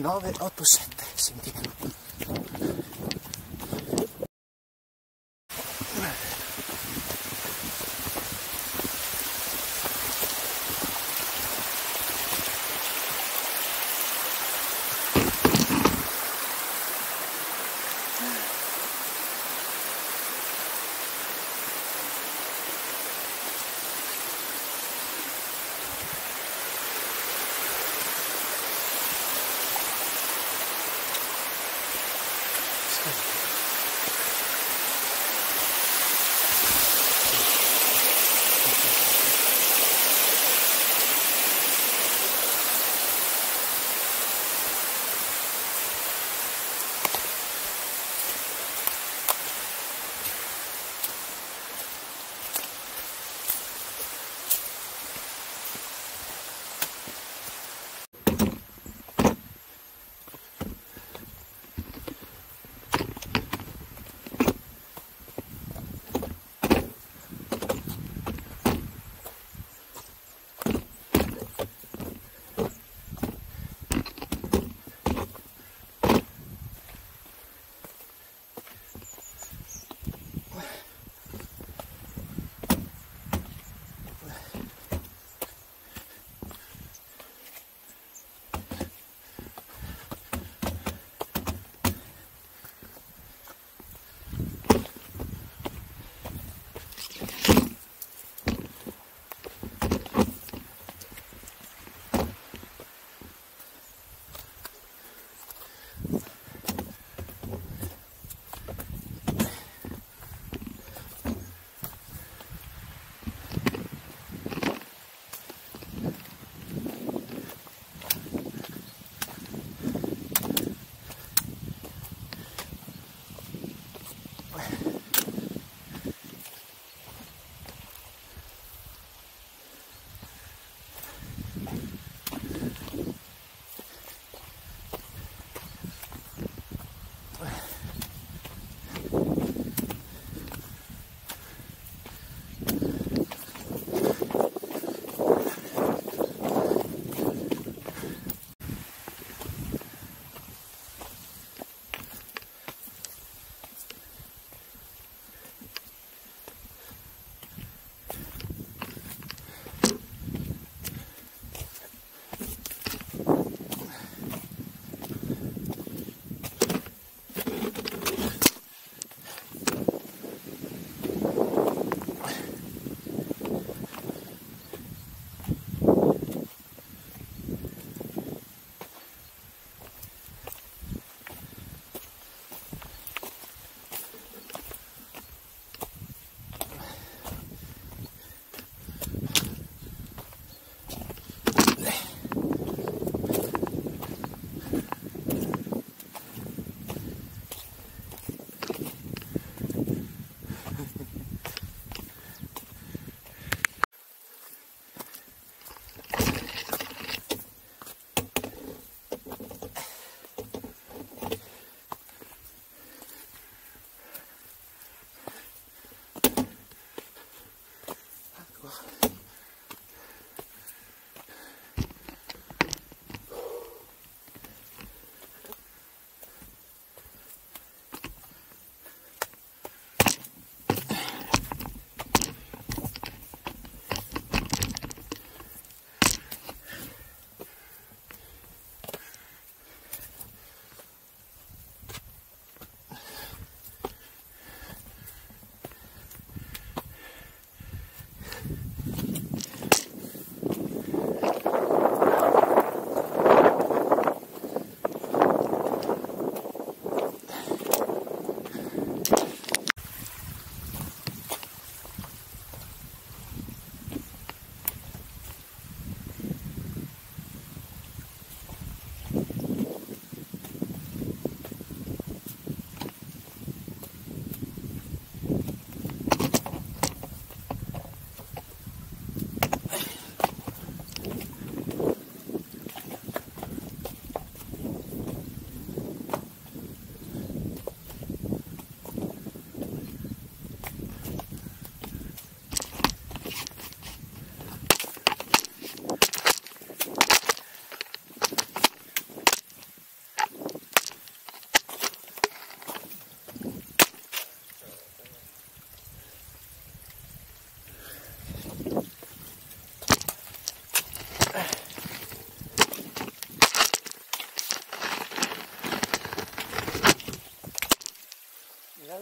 987, sentitelo.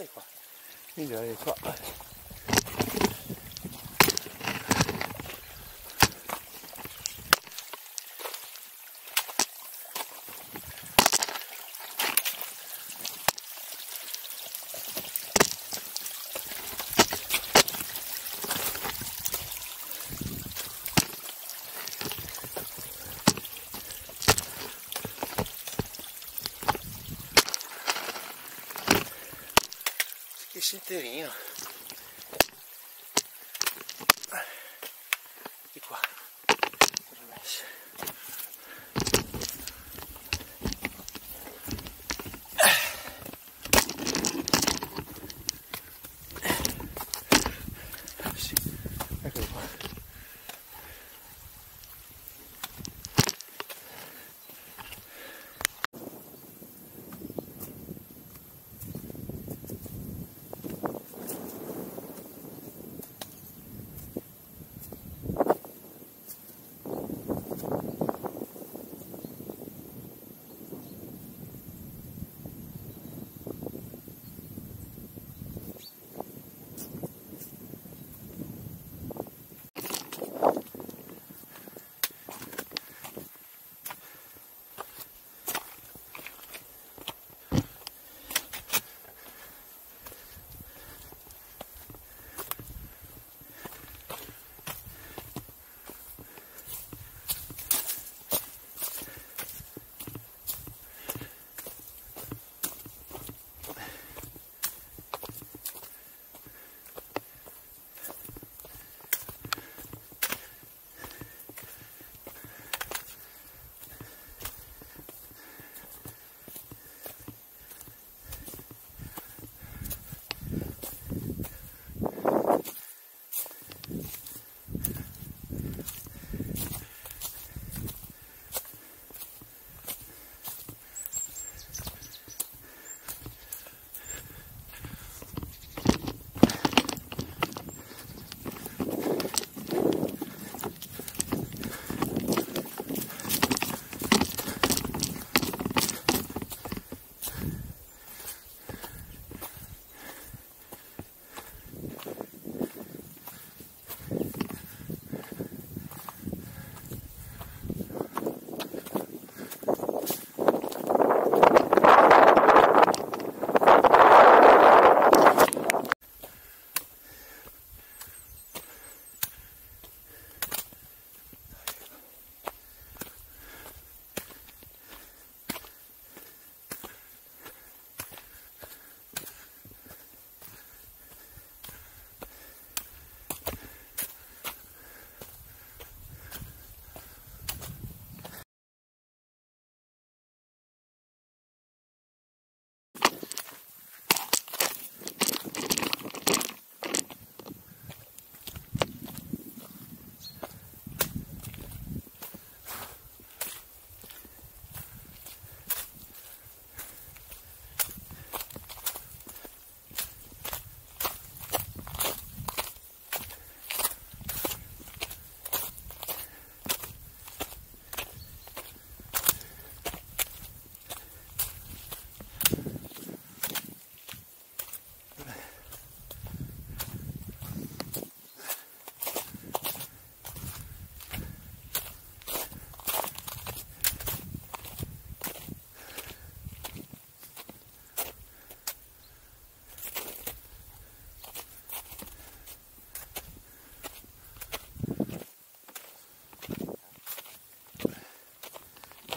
andare qua, migliorare qua. Che sentierino di qua sì, eccolo qua.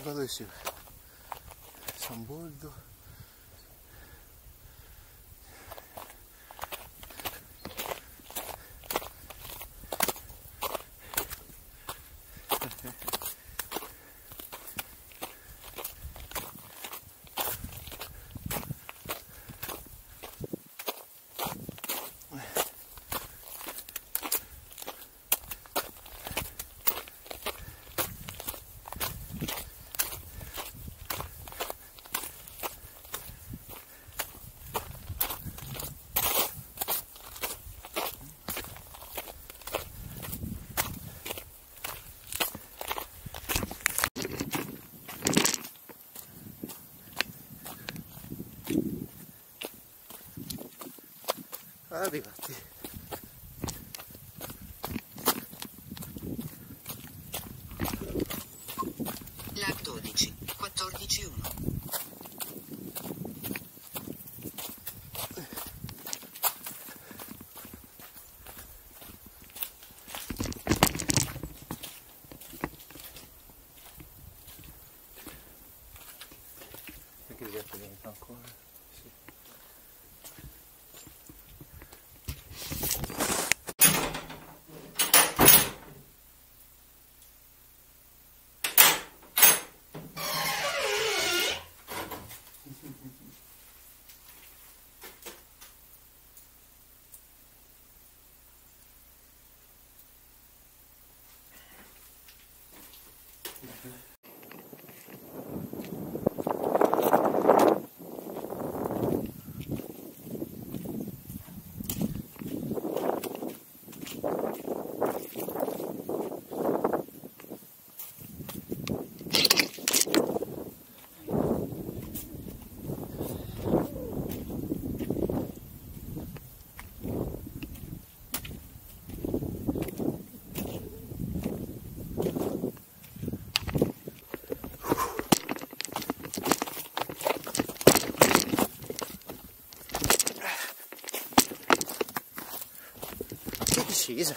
Guarda insieme, San Bordo, arrivati. Lag 12, 14, 1. Perché gli altri vengono ancora? Jeez.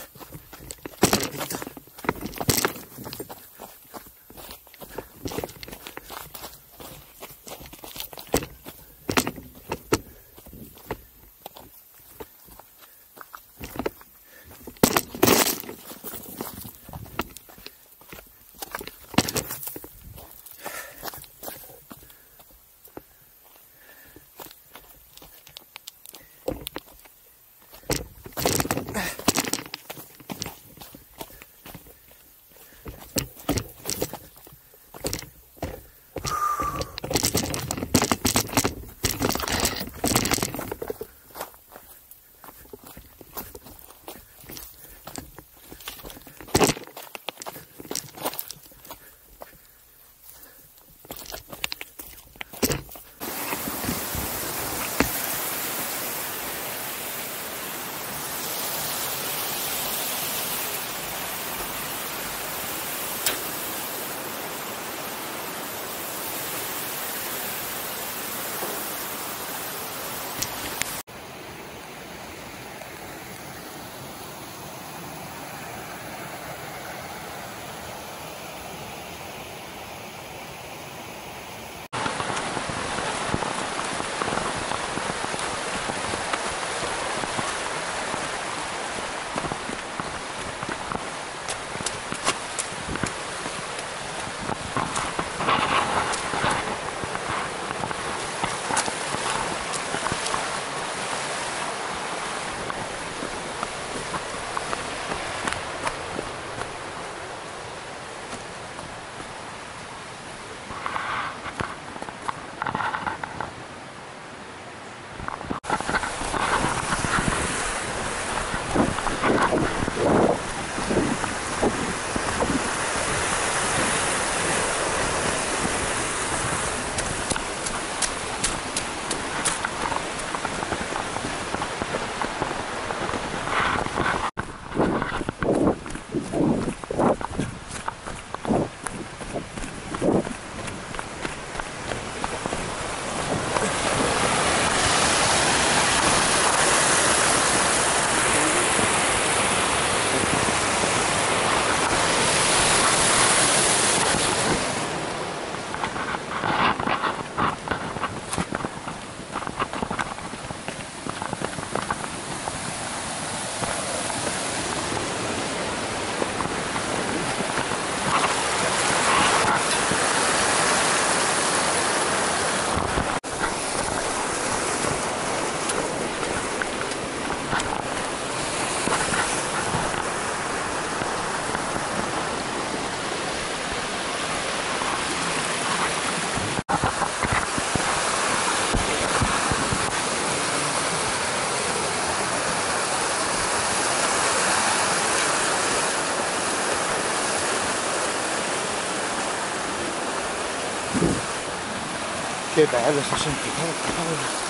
Che bello, si sente, che bello.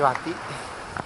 arrivati.